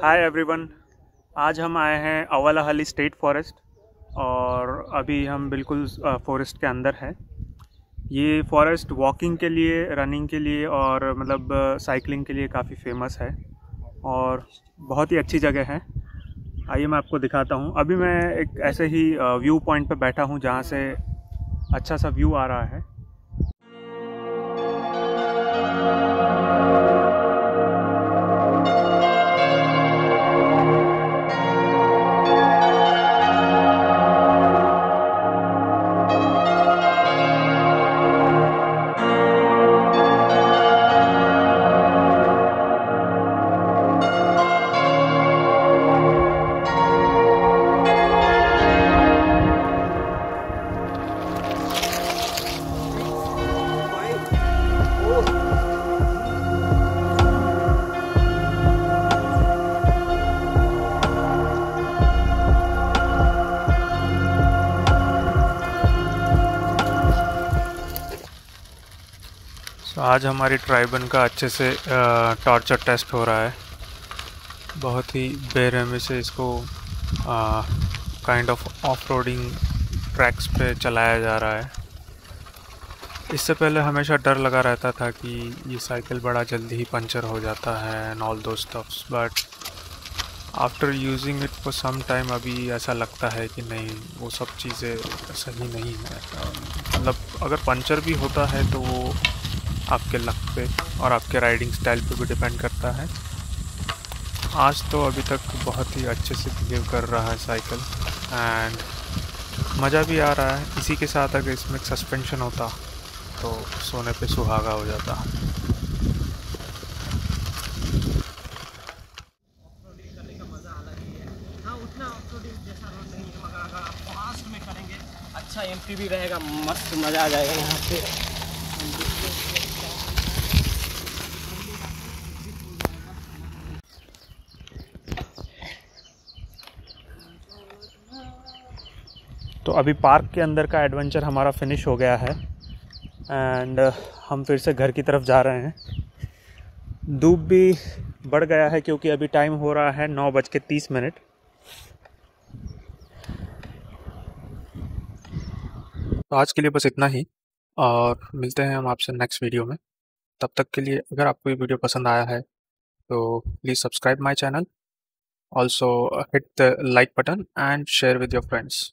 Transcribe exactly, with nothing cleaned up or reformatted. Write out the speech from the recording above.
Hi everyone, आज हम आए हैं अवालाहल्ली स्टेट फॉरेस्ट और अभी हम बिल्कुल फॉरेस्ट के अंदर हैं। ये फॉरेस्ट वॉकिंग के लिए, रनिंग के लिए और मतलब साइकिलिंग के लिए काफ़ी फेमस है और बहुत ही अच्छी जगह है। आइए मैं आपको दिखाता हूँ। अभी मैं एक ऐसे ही व्यू पॉइंट पर बैठा हूँ जहाँ से अच्छा सा व्यू आ रहा है। आज हमारी ट्राइबन का अच्छे से टार्चर टेस्ट हो रहा है। बहुत ही बेरहमी से इसको kind of off roading tracks पे चलाया जा रहा है। इससे पहले हमेशा डर लगा रहता था कि ये साइकिल बड़ा जल्दी ही पंचर हो जाता है and all those stuffs, but after using it for some time अभी ऐसा लगता है कि नहीं, वो सब चीज़ें सही नहीं है। मतलब अगर पंचर भी होता है तो वो आपके लक पे और आपके राइडिंग स्टाइल पे भी डिपेंड करता है। आज तो अभी तक बहुत ही अच्छे से बिहेव कर रहा है साइकिल एंड मज़ा भी आ रहा है। इसी के साथ अगर इसमें सस्पेंशन होता तो सोने पे सुहागा हो जाता। अच्छा एमपी भी रहेगा, मस्त मज़ा आ जाएगा यहाँ पे। तो अभी पार्क के अंदर का एडवेंचर हमारा फिनिश हो गया है एंड हम फिर से घर की तरफ जा रहे हैं। धूप भी बढ़ गया है क्योंकि अभी टाइम हो रहा है नौ बज के तीस मिनट। तो आज के लिए बस इतना ही और मिलते हैं हम आपसे नेक्स्ट वीडियो में। तब तक के लिए अगर आपको ये वीडियो पसंद आया है तो please subscribe my channel, also hit the like button and share with your friends.